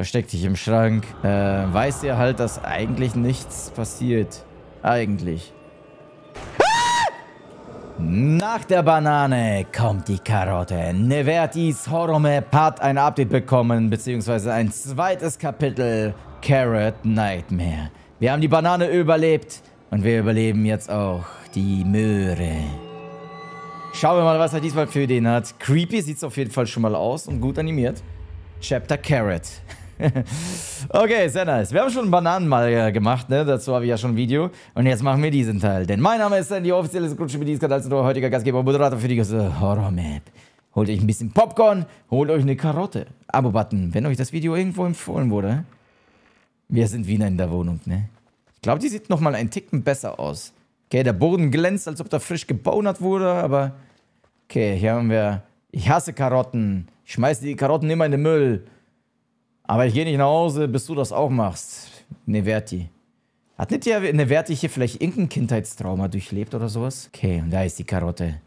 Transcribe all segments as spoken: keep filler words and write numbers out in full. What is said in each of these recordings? Versteckt sich im Schrank. Äh, weiß ihr halt, dass eigentlich nichts passiert. Eigentlich. Nach der Banane kommt die Karotte. Nevertis Horome hat ein Update bekommen, beziehungsweise ein zweites Kapitel Carrot Nightmare. Wir haben die Banane überlebt und wir überleben jetzt auch die Möhre. Schauen wir mal, was er diesmal für den hat. Creepy sieht es auf jeden Fall schon mal aus und gut animiert. Chapter Carrot. Okay, sehr nice. Wir haben schon Bananen mal gemacht, ne? Dazu habe ich ja schon ein Video. Und jetzt machen wir diesen Teil. Denn mein Name ist Sandy, offizielle Sekundschip mit diesem Kanal, als nur heutiger Gastgeber und Moderator für die ganze Horror-Map. Holt euch ein bisschen Popcorn, holt euch eine Karotte. Abo-Button, wenn euch das Video irgendwo empfohlen wurde. Wir sind Wiener in der Wohnung, ne? Ich glaube, die sieht nochmal einen Ticken besser aus. Okay, der Boden glänzt, als ob da frisch gebonert wurde, aber... Okay, hier haben wir... Ich hasse Karotten. Ich schmeiße die Karotten immer in den Müll. Aber ich gehe nicht nach Hause, bis du das auch machst. Neverti. Hat nicht ja Neverti hier vielleicht irgendein Kindheitstrauma durchlebt oder sowas? Okay, und da ist die Karotte.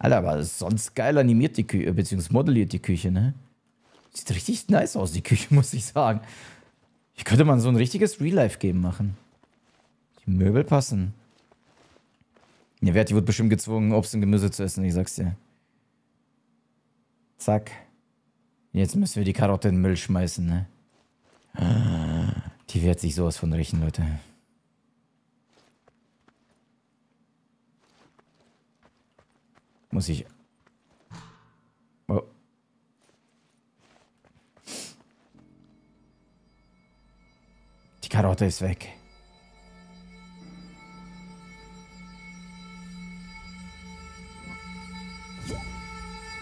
Alter, aber das ist sonst geil animiert die Küche, beziehungsweise modelliert die Küche, ne? Sieht richtig nice aus, die Küche, muss ich sagen. Ich könnte mal so ein richtiges Real-Life-Game machen. Die Möbel passen. Neverti wird bestimmt gezwungen, Obst und Gemüse zu essen, ich sag's dir. Zack. Jetzt müssen wir die Karotte in den Müll schmeißen, ne? Die wird sich sowas von riechen, Leute. Muss ich... Oh. Die Karotte ist weg.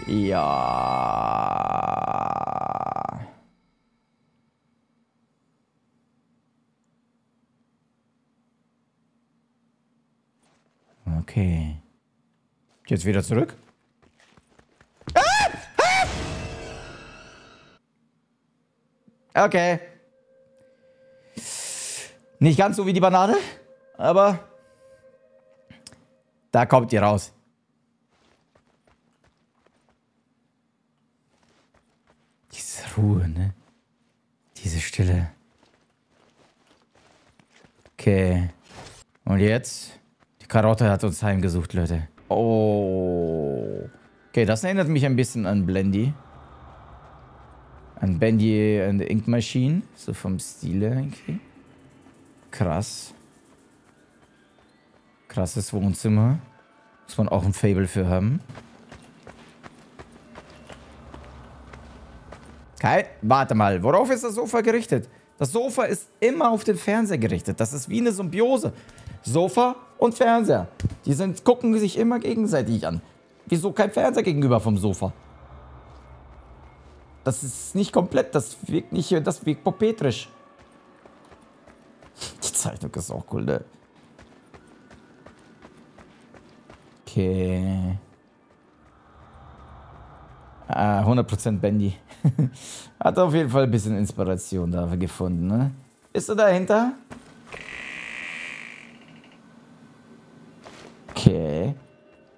Ja. Okay. Jetzt wieder zurück. Ah! Ah! Okay. Nicht ganz so wie die Banane, aber da kommt ihr raus. Ruhe, ne? Diese Stille. Okay. Und jetzt? Die Karotte hat uns heimgesucht, Leute. Oh. Okay, das erinnert mich ein bisschen an Bendy. An Bendy and the Ink Machine. So vom Stil her, okay. Krass. Krasses Wohnzimmer. Muss man auch ein Fable für haben. Kein, warte mal, worauf ist das Sofa gerichtet? Das Sofa ist immer auf den Fernseher gerichtet. Das ist wie eine Symbiose. Sofa und Fernseher. Die sind, gucken sich immer gegenseitig an. Wieso kein Fernseher gegenüber vom Sofa? Das ist nicht komplett, das wirkt nicht, das wirkt popetrisch. Die Zeichnung ist auch cool, ne? Okay... Ah, hundert Prozent Bendy. Hat auf jeden Fall ein bisschen Inspiration dafür gefunden, ne? Bist du dahinter? Okay.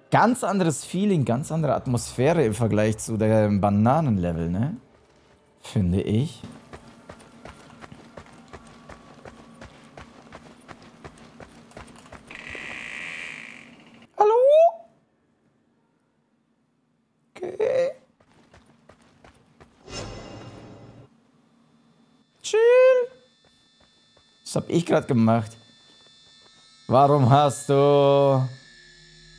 Ganz anderes Feeling, ganz andere Atmosphäre im Vergleich zu dem Bananenlevel, ne? Finde ich. Das habe ich gerade gemacht. Warum hast du...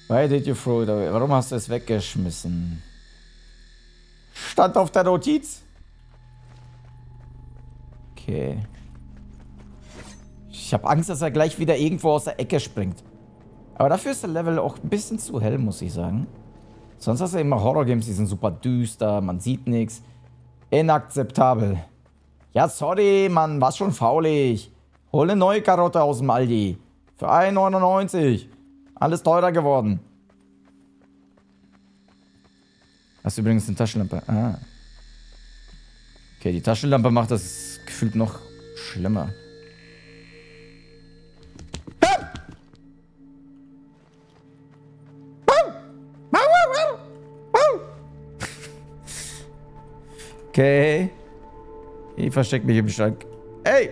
Why did you throw it away? Warum hast du es weggeschmissen? Stand auf der Notiz? Okay. Ich habe Angst, dass er gleich wieder irgendwo aus der Ecke springt. Aber dafür ist der Level auch ein bisschen zu hell, muss ich sagen. Sonst hast du immer Horror-Games, die sind super düster, man sieht nichts. Inakzeptabel. Ja, sorry, Mann, war's schon faulig. Hol eine neue Karotte aus dem Aldi. Für ein neunundneunzig. Alles teurer geworden. Hast du übrigens eine Taschenlampe? Ah. Okay, die Taschenlampe macht das gefühlt noch schlimmer. Okay. Ich verstecke mich im Schrank. Hey!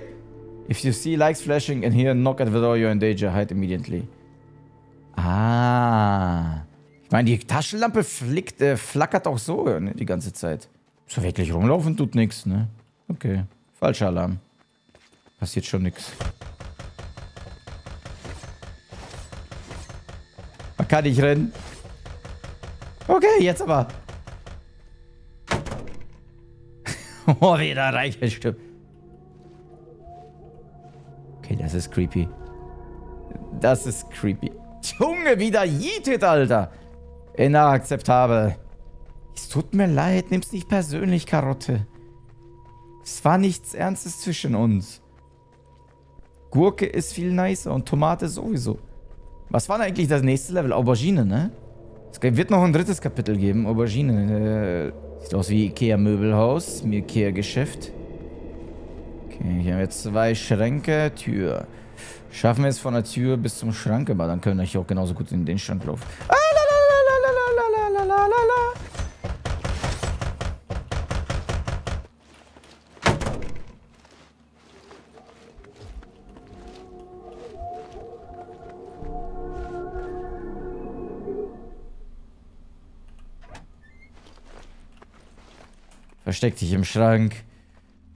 If you see lights flashing and hear a knock at the door, you're in danger. Hide immediately. Ah. Ich meine, die Taschenlampe flickt, äh, flackert auch so, ne, die ganze Zeit. So wirklich rumlaufen tut nichts, ne? Okay. Falscher Alarm. Passiert schon nichts. Da kann ich rennen. Okay, jetzt aber. Oh, wieder reingestürmt. Okay, das ist creepy. Das ist creepy. Junge, wieder yeetet, Alter. Inakzeptabel. Es tut mir leid, nimm's nicht persönlich, Karotte. Es war nichts Ernstes zwischen uns. Gurke ist viel nicer und Tomate sowieso. Was war denn eigentlich das nächste Level? Aubergine, ne? Es wird noch ein drittes Kapitel geben. Aubergine. Äh, sieht aus wie Ikea-Möbelhaus. Ikea-Geschäft. Okay, hier haben wir zwei Schränke. Tür. Schaffen wir es von der Tür bis zum Schrank, aber dann können wir hier auch genauso gut in den Schrank laufen. Ah, la, la, la, la, la, la, la, la. Versteck dich im Schrank.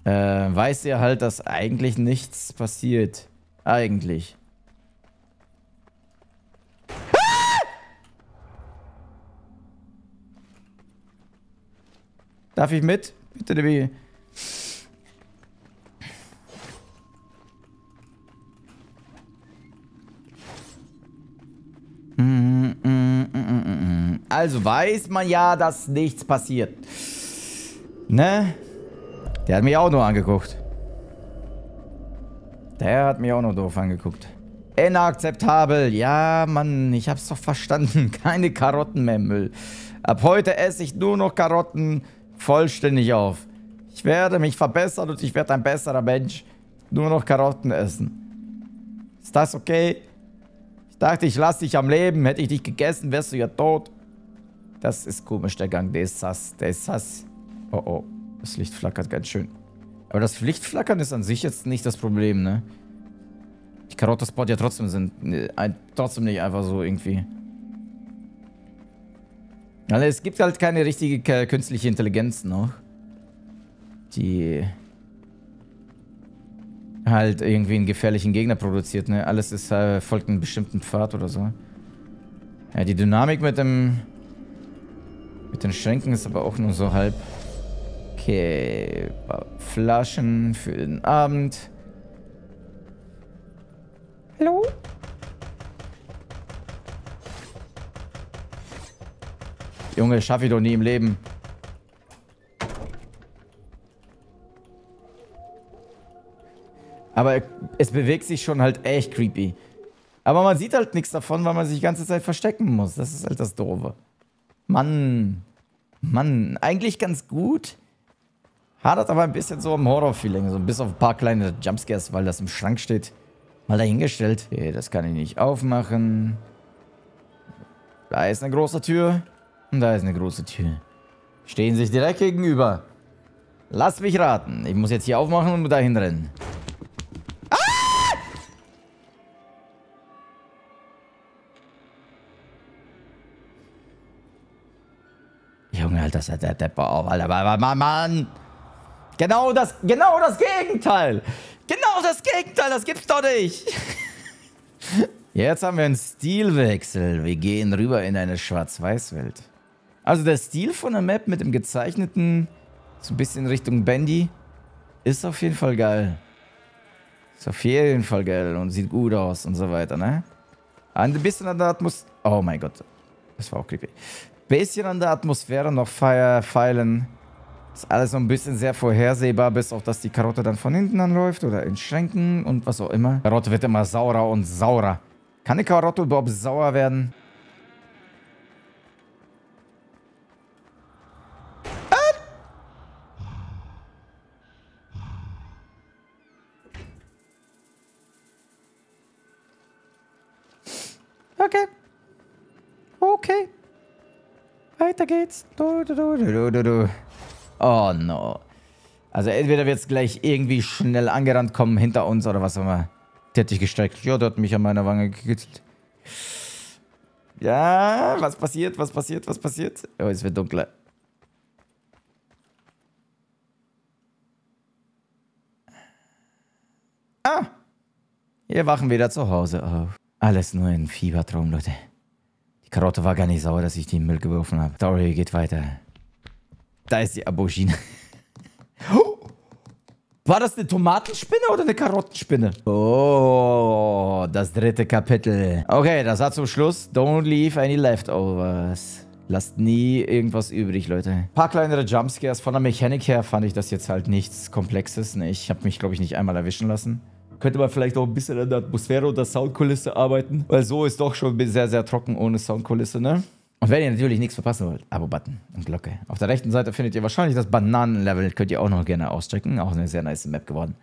Äh, weiß ihr halt, dass eigentlich nichts passiert. Eigentlich. Ah! Darf ich mit? Bitte, Debbie. Also weiß man ja, dass nichts passiert. Ne? Der hat mich auch nur angeguckt. Der hat mich auch noch doof angeguckt. Inakzeptabel. Ja, Mann, ich hab's doch verstanden. Keine Karotten mehr im Müll. Ab heute esse ich nur noch Karotten vollständig auf. Ich werde mich verbessern und ich werde ein besserer Mensch. Nur noch Karotten essen. Ist das okay? Ich dachte, ich lasse dich am Leben. Hätte ich dich gegessen, wärst du ja tot. Das ist komisch, der Gang. Der ist sass. Der ist sass. Oh, oh. Das Licht flackert ganz schön. Aber das Lichtflackern ist an sich jetzt nicht das Problem, ne? Die Karotte spawnt ja trotzdem sind. Ne, ein, trotzdem nicht einfach so irgendwie. Also es gibt halt keine richtige künstliche Intelligenz noch. Die halt irgendwie einen gefährlichen Gegner produziert, ne? Alles ist, äh, folgt einem bestimmten Pfad oder so. Ja, die Dynamik mit dem. Mit den Schränken ist aber auch nur so halb. Okay, Flaschen für den Abend. Hallo? Junge, schaffe ich doch nie im Leben. Aber es bewegt sich schon halt echt creepy. Aber man sieht halt nichts davon, weil man sich die ganze Zeit verstecken muss. Das ist halt das Doofe. Mann. Mann, eigentlich ganz gut. Hadert aber ein bisschen so im Horror-Feeling. So bis auf ein paar kleine Jumpscares, weil das im Schrank steht. Mal dahingestellt. Okay, das kann ich nicht aufmachen. Da ist eine große Tür. Und da ist eine große Tür. Stehen sich direkt gegenüber. Lass mich raten. Ich muss jetzt hier aufmachen und dahin rennen. Ah! Junge, Alter, das hat der Depper auf. Alter, Mann, Mann. Genau das, genau das Gegenteil. Genau das Gegenteil, das gibt's doch nicht. Jetzt haben wir einen Stilwechsel. Wir gehen rüber in eine Schwarz-Weiß-Welt. Also der Stil von der Map mit dem gezeichneten, so ein bisschen Richtung Bendy, ist auf jeden Fall geil. Ist auf jeden Fall geil und sieht gut aus und so weiter, ne? Ein bisschen an der Atmosphäre... Oh mein Gott, das war auch creepy. Bisschen an der Atmosphäre noch feilen. Ist alles so ein bisschen sehr vorhersehbar, bis auf, dass die Karotte dann von hinten anläuft oder in Schränken und was auch immer. Karotte wird immer saurer und saurer. Kann die Karotte überhaupt sauer werden? Ah! Okay. Okay. Weiter geht's. Du, du, du, du, du, du. Oh no. Also entweder wird es gleich irgendwie schnell angerannt kommen, hinter uns oder was auch immer. Der hat dich gestreckt. Ja, der hat mich an meiner Wange gekitzelt. Ja, was passiert, was passiert, was passiert? Oh, es wird dunkler. Ah! Wir wachen wieder zu Hause auf. Alles nur ein Fiebertraum, Leute. Die Karotte war gar nicht sauer, dass ich die in den Müll geworfen habe. Story geht weiter. Da ist die Aubergine. Oh! War das eine Tomatenspinne oder eine Karottenspinne? Oh, das dritte Kapitel. Okay, das hat zum Schluss. Don't leave any leftovers. Lasst nie irgendwas übrig, Leute. Ein paar kleinere Jumpscares. Von der Mechanik her fand ich das jetzt halt nichts Komplexes. Ne, ich habe mich, glaube ich, nicht einmal erwischen lassen. Könnte man vielleicht auch ein bisschen an der Atmosphäre oder Soundkulisse arbeiten. Weil so ist doch schon sehr, sehr trocken ohne Soundkulisse, ne? Und wenn ihr natürlich nichts verpassen wollt, Abo-Button und Glocke. Auf der rechten Seite findet ihr wahrscheinlich das Bananen-Level. Könnt ihr auch noch gerne auschecken. Auch eine sehr nice Map geworden.